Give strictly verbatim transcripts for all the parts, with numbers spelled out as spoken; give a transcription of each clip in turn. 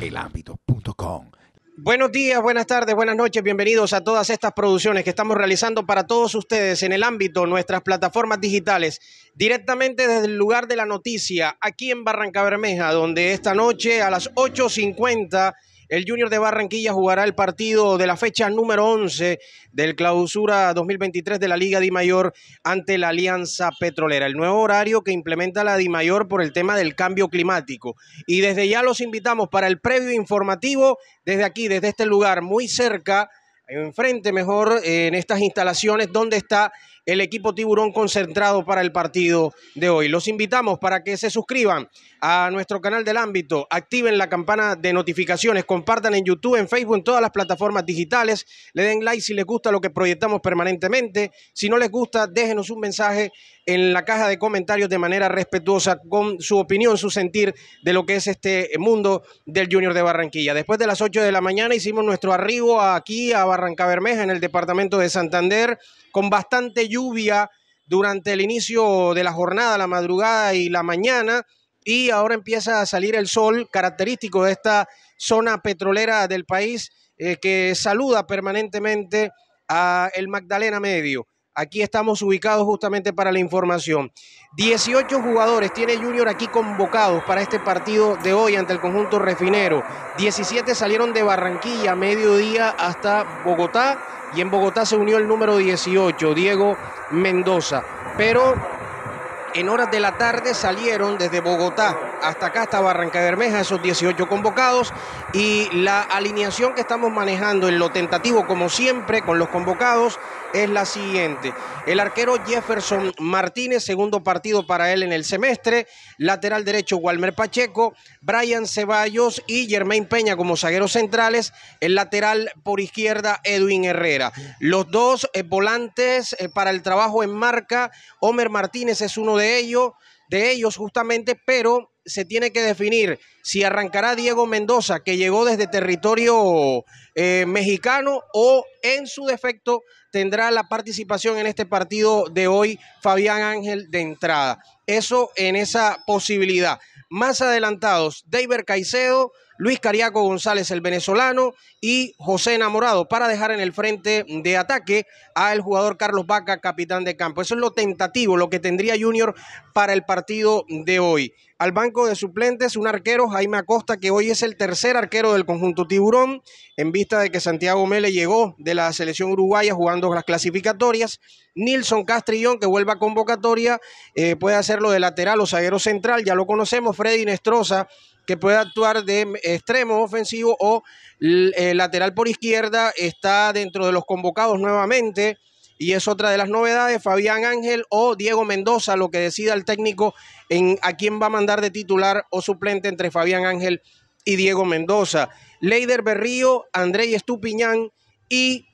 el ámbito punto com. Buenos días, buenas tardes, buenas noches, bienvenidos a todas estas producciones que estamos realizando para todos ustedes en El Ámbito, nuestras plataformas digitales, directamente desde el lugar de la noticia, aquí en Barranca Bermeja, donde esta noche a las ocho cincuenta el Junior de Barranquilla jugará el partido de la fecha número once del clausura dos mil veintitrés de la Liga Dimayor ante la Alianza Petrolera. El nuevo horario que implementa la Dimayor por el tema del cambio climático. Y desde ya los invitamos para el previo informativo desde aquí, desde este lugar, muy cerca, enfrente mejor, en estas instalaciones donde está el equipo tiburón concentrado para el partido de hoy. Los invitamos para que se suscriban a nuestro canal del ámbito, activen la campana de notificaciones, compartan en YouTube, en Facebook, en todas las plataformas digitales, le den like si les gusta lo que proyectamos permanentemente. Si no les gusta, déjenos un mensaje en la caja de comentarios de manera respetuosa con su opinión, su sentir de lo que es este mundo del Junior de Barranquilla. Después de las ocho de la mañana hicimos nuestro arribo aquí a Barranca Bermeja, en el departamento de Santander, con bastante lluvia durante el inicio de la jornada, la madrugada y la mañana, y ahora empieza a salir el sol característico de esta zona petrolera del país, eh, que saluda permanentemente a el Magdalena Medio. Aquí estamos ubicados justamente para la información. dieciocho jugadores tiene Junior aquí convocados para este partido de hoy ante el conjunto refinero. diecisiete salieron de Barranquilla a mediodía hasta Bogotá, y en Bogotá se unió el número dieciocho, Diego Mendoza. Pero en horas de la tarde salieron desde Bogotá hasta acá, hasta Barranca Bermeja, esos dieciocho convocados. Y la alineación que estamos manejando en lo tentativo, como siempre, con los convocados, es la siguiente. El arquero Jefferson Martínez, segundo partido para él en el semestre. Lateral derecho, Walmer Pacheco, Brian Ceballos y Germain Peña como zagueros centrales. El lateral por izquierda, Edwin Herrera. Los dos eh, volantes eh, para el trabajo en marca, Homer Martínez es uno de ellos, de ellos justamente, pero se tiene que definir si arrancará Diego Mendoza, que llegó desde territorio eh, mexicano, o en su defecto tendrá la participación en este partido de hoy Fabián Ángel de entrada. Eso en esa posibilidad. Más adelantados, David Caicedo, Luis Cariaco González, el venezolano, y José Enamorado, para dejar en el frente de ataque al jugador Carlos Bacca, capitán de campo. Eso es lo tentativo, lo que tendría Junior para el partido de hoy. Al banco de suplentes, un arquero, Jaime Acosta, que hoy es el tercer arquero del conjunto tiburón, en vista de que Santiago Mele llegó de la selección uruguaya jugando las clasificatorias. Nilson Castrillón, que vuelva a convocatoria, eh, puede hacerlo de lateral o zaguero central, ya lo conocemos. Freddy Hinestroza, que puede actuar de extremo ofensivo o eh, lateral por izquierda, está dentro de los convocados nuevamente, y es otra de las novedades. Fabián Ángel o Diego Mendoza, lo que decida el técnico en a quién va a mandar de titular o suplente entre Fabián Ángel y Diego Mendoza. Leider Berrío, Andrés Tupiñán y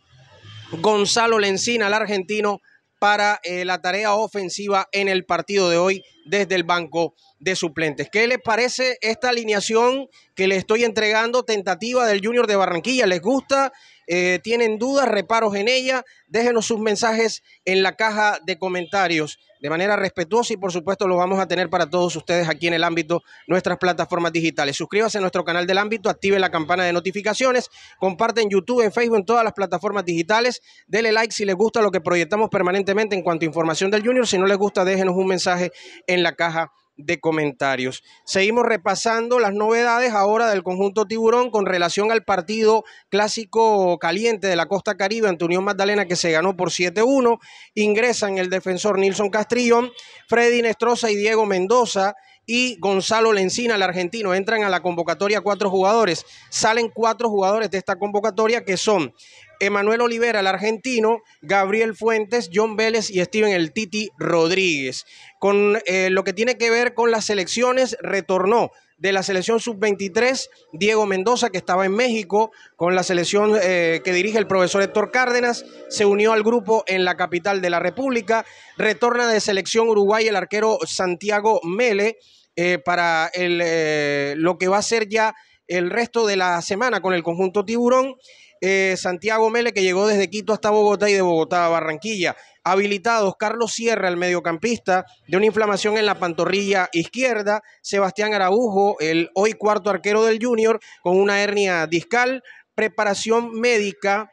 Gonzalo Lencina, el argentino, para eh, la tarea ofensiva en el partido de hoy desde el banco de suplentes. ¿Qué les parece esta alineación que le estoy entregando, tentativa del Junior de Barranquilla? ¿Les gusta? Eh, ¿Tienen dudas, reparos en ella? Déjenos sus mensajes en la caja de comentarios de manera respetuosa, y por supuesto los vamos a tener para todos ustedes aquí en el ámbito, nuestras plataformas digitales. Suscríbase a nuestro canal del ámbito, active la campana de notificaciones, comparte en YouTube, en Facebook, en todas las plataformas digitales. Dele like si les gusta lo que proyectamos permanentemente en cuanto a información del Junior. Si no les gusta, déjenos un mensaje en la caja de comentarios. Seguimos repasando las novedades ahora del conjunto tiburón con relación al partido clásico caliente de la Costa Caribe ante Unión Magdalena, que se ganó por siete uno. Ingresan el defensor Nilson Castrillón, Freddy Hinestroza y Diego Mendoza, y Gonzalo Lencina, el argentino. Entran a la convocatoria cuatro jugadores. Salen cuatro jugadores de esta convocatoria, que son Emanuel Olivera, el argentino, Gabriel Fuentes, John Vélez y Steven El Titi Rodríguez. Con eh, lo que tiene que ver con las selecciones, retornó de la selección sub veintitrés Diego Mendoza, que estaba en México con la selección eh, que dirige el profesor Héctor Cárdenas, se unió al grupo en la capital de la República. Retorna de selección Uruguay el arquero Santiago Mele eh, para el, eh, lo que va a ser ya el resto de la semana con el conjunto tiburón. eh, Santiago Mele, que llegó desde Quito hasta Bogotá y de Bogotá a Barranquilla. Habilitados Carlos Sierra, el mediocampista, de una inflamación en la pantorrilla izquierda, Sebastián Araujo, el hoy cuarto arquero del Junior, con una hernia discal. Preparación médica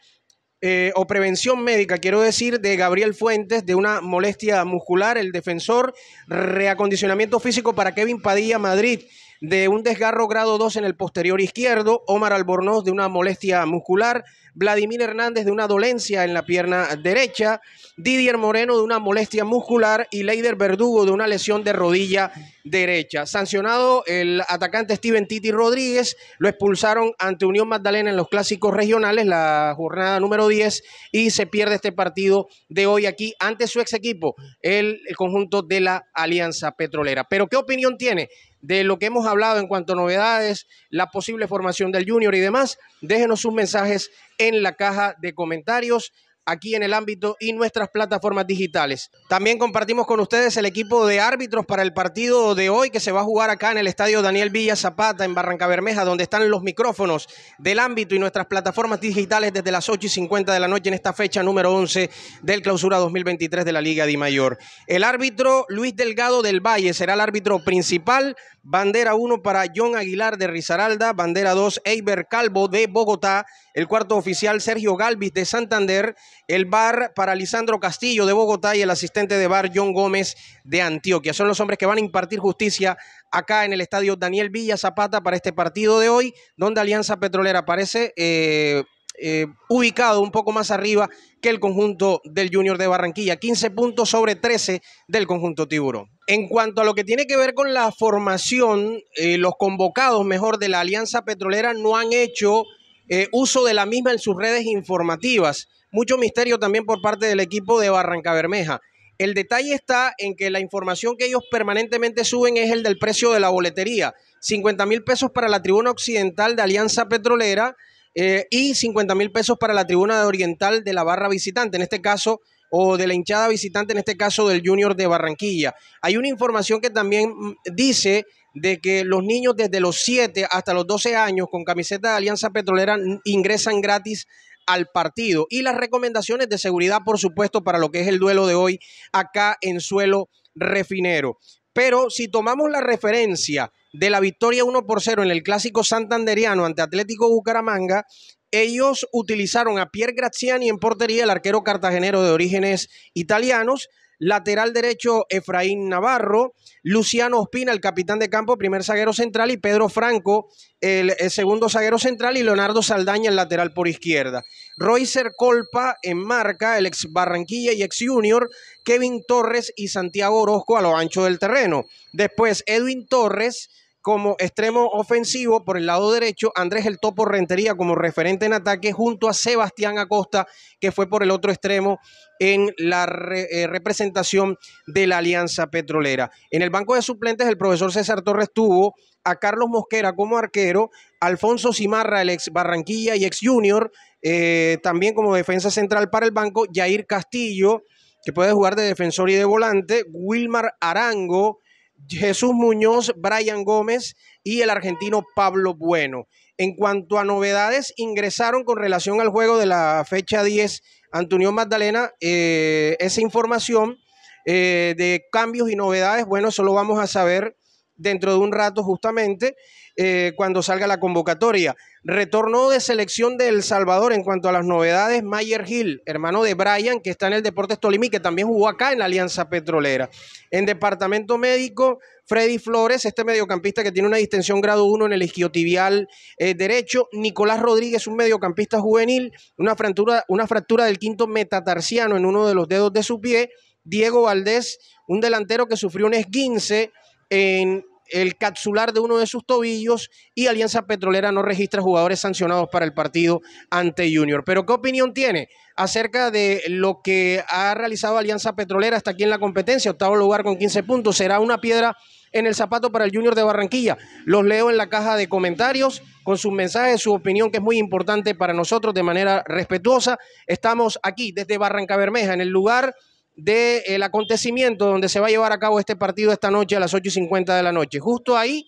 eh, o prevención médica, quiero decir, de Gabriel Fuentes, de una molestia muscular, el defensor. Reacondicionamiento físico para Kevin Padilla Madrid, de un desgarro grado dos en el posterior izquierdo. Omar Albornoz, de una molestia muscular. Vladimir Hernández, de una dolencia en la pierna derecha. Didier Moreno, de una molestia muscular. Y Leider Verdugo, de una lesión de rodilla derecha. Sancionado el atacante Steven Titi Rodríguez. Lo expulsaron ante Unión Magdalena en los clásicos regionales, la jornada número diez. Y se pierde este partido de hoy aquí ante su ex equipo, el, el conjunto de la Alianza Petrolera. Pero ¿qué opinión tiene de lo que hemos hablado en cuanto a novedades, la posible formación del Junior y demás? Déjenos sus mensajes en la caja de comentarios, aquí en el ámbito y nuestras plataformas digitales. También compartimos con ustedes el equipo de árbitros para el partido de hoy, que se va a jugar acá en el estadio Daniel Villa Zapata, en Barranca Bermeja, donde están los micrófonos del ámbito y nuestras plataformas digitales desde las ocho y cincuenta de la noche en esta fecha número once del clausura dos mil veintitrés de la Liga Dimayor. El árbitro Luis Delgado del Valle será el árbitro principal. Bandera uno para John Aguilar de Risaralda, bandera dos Eiber Calvo de Bogotá, el cuarto oficial Sergio Galvis de Santander, el V A R para Lisandro Castillo de Bogotá y el asistente de V A R John Gómez de Antioquia. Son los hombres que van a impartir justicia acá en el estadio Daniel Villa Zapata para este partido de hoy, donde Alianza Petrolera aparece eh, eh, ubicado un poco más arriba que el conjunto del Junior de Barranquilla. quince puntos sobre trece del conjunto tiburón. En cuanto a lo que tiene que ver con la formación, eh, los convocados mejor de la Alianza Petrolera no han hecho eh, uso de la misma en sus redes informativas. Mucho misterio también por parte del equipo de Barranca Bermeja. El detalle está en que la información que ellos permanentemente suben es el del precio de la boletería. cincuenta mil pesos para la tribuna occidental de Alianza Petrolera eh, y cincuenta mil pesos para la tribuna oriental de la barra visitante, en este caso, o de la hinchada visitante, en este caso del Junior de Barranquilla. Hay una información que también dice de que los niños desde los siete hasta los doce años con camiseta de Alianza Petrolera ingresan gratis al partido, y las recomendaciones de seguridad, por supuesto, para lo que es el duelo de hoy acá en suelo refinero. Pero si tomamos la referencia de la victoria uno por cero en el clásico santanderiano ante Atlético Bucaramanga, ellos utilizaron a Pierre Graziani en portería, el arquero cartagenero de orígenes italianos, lateral derecho Efraín Navarro, Luciano Ospina, el capitán de campo, primer zaguero central, y Pedro Franco, el, el segundo zaguero central, y Leonardo Saldaña, el lateral por izquierda. Roycer Colpa en marca, el ex Barranquilla y ex Junior, Kevin Torres y Santiago Orozco a lo ancho del terreno. Después Edwin Torres como extremo ofensivo por el lado derecho, Andrés El Topo Rentería como referente en ataque, junto a Sebastián Acosta, que fue por el otro extremo en la re, eh, representación de la Alianza Petrolera. En el banco de suplentes, el profesor César Torres tuvo a Carlos Mosquera como arquero, Alfonso Cimarra, el ex Barranquilla y ex Junior, eh, también como defensa central para el banco, Jair Castillo, que puede jugar de defensor y de volante, Wilmar Arango, Jesús Muñoz, Brian Gómez y el argentino Pablo Bueno. En cuanto a novedades, ingresaron con relación al juego de la fecha diez ante Unión Magdalena. Eh, esa información eh, de cambios y novedades, bueno, eso lo vamos a saber dentro de un rato justamente eh, cuando salga la convocatoria. Retorno de selección de El Salvador en cuanto a las novedades, Mayer Gil, hermano de Brian, que está en el Deportes Tolima, que también jugó acá en la Alianza Petrolera. En departamento médico, Freddy Flores, este mediocampista que tiene una distensión grado uno en el isquiotibial eh, derecho, Nicolás Rodríguez, un mediocampista juvenil, una fractura, una fractura del quinto metatarsiano en uno de los dedos de su pie, Diego Valdés, un delantero que sufrió un esguince en el capsular de uno de sus tobillos, y Alianza Petrolera no registra jugadores sancionados para el partido ante Junior. Pero ¿qué opinión tiene acerca de lo que ha realizado Alianza Petrolera hasta aquí en la competencia? Octavo lugar con quince puntos, será una piedra en el zapato para el Junior de Barranquilla. Los leo en la caja de comentarios con sus mensajes, su opinión, que es muy importante para nosotros, de manera respetuosa. Estamos aquí desde Barranca Bermeja, en el lugar del acontecimiento donde se va a llevar a cabo este partido esta noche a las ocho y cincuenta de la noche. Justo ahí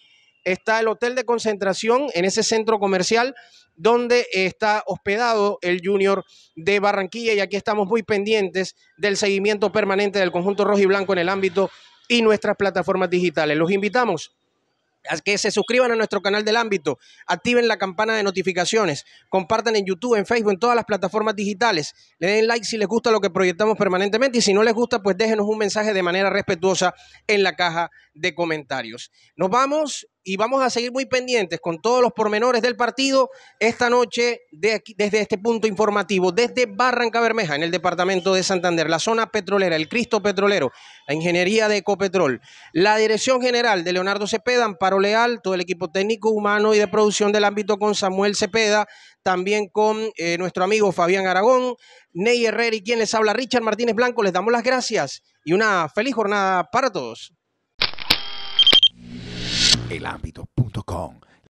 está el hotel de concentración en ese centro comercial donde está hospedado el Junior de Barranquilla, y aquí estamos muy pendientes del seguimiento permanente del conjunto rojo y blanco en el ámbito y nuestras plataformas digitales. Los invitamos a que se suscriban a nuestro canal del ámbito, activen la campana de notificaciones, compartan en YouTube, en Facebook, en todas las plataformas digitales, le den like si les gusta lo que proyectamos permanentemente, y si no les gusta, pues déjenos un mensaje de manera respetuosa en la caja de comentarios. Nos vamos y vamos a seguir muy pendientes con todos los pormenores del partido esta noche de aquí, desde este punto informativo, desde Barranca Bermeja, en el departamento de Santander, la zona petrolera, el Cristo Petrolero, la ingeniería de Ecopetrol, la dirección general de Leonardo Cepeda, Amparo Leal, todo el equipo técnico, humano y de producción del ámbito con Samuel Cepeda, también con eh, nuestro amigo Fabián Aragón, Ney Herrera y quien les habla, Richard Martínez Blanco. Les damos las gracias y una feliz jornada para todos. Elámbito punto com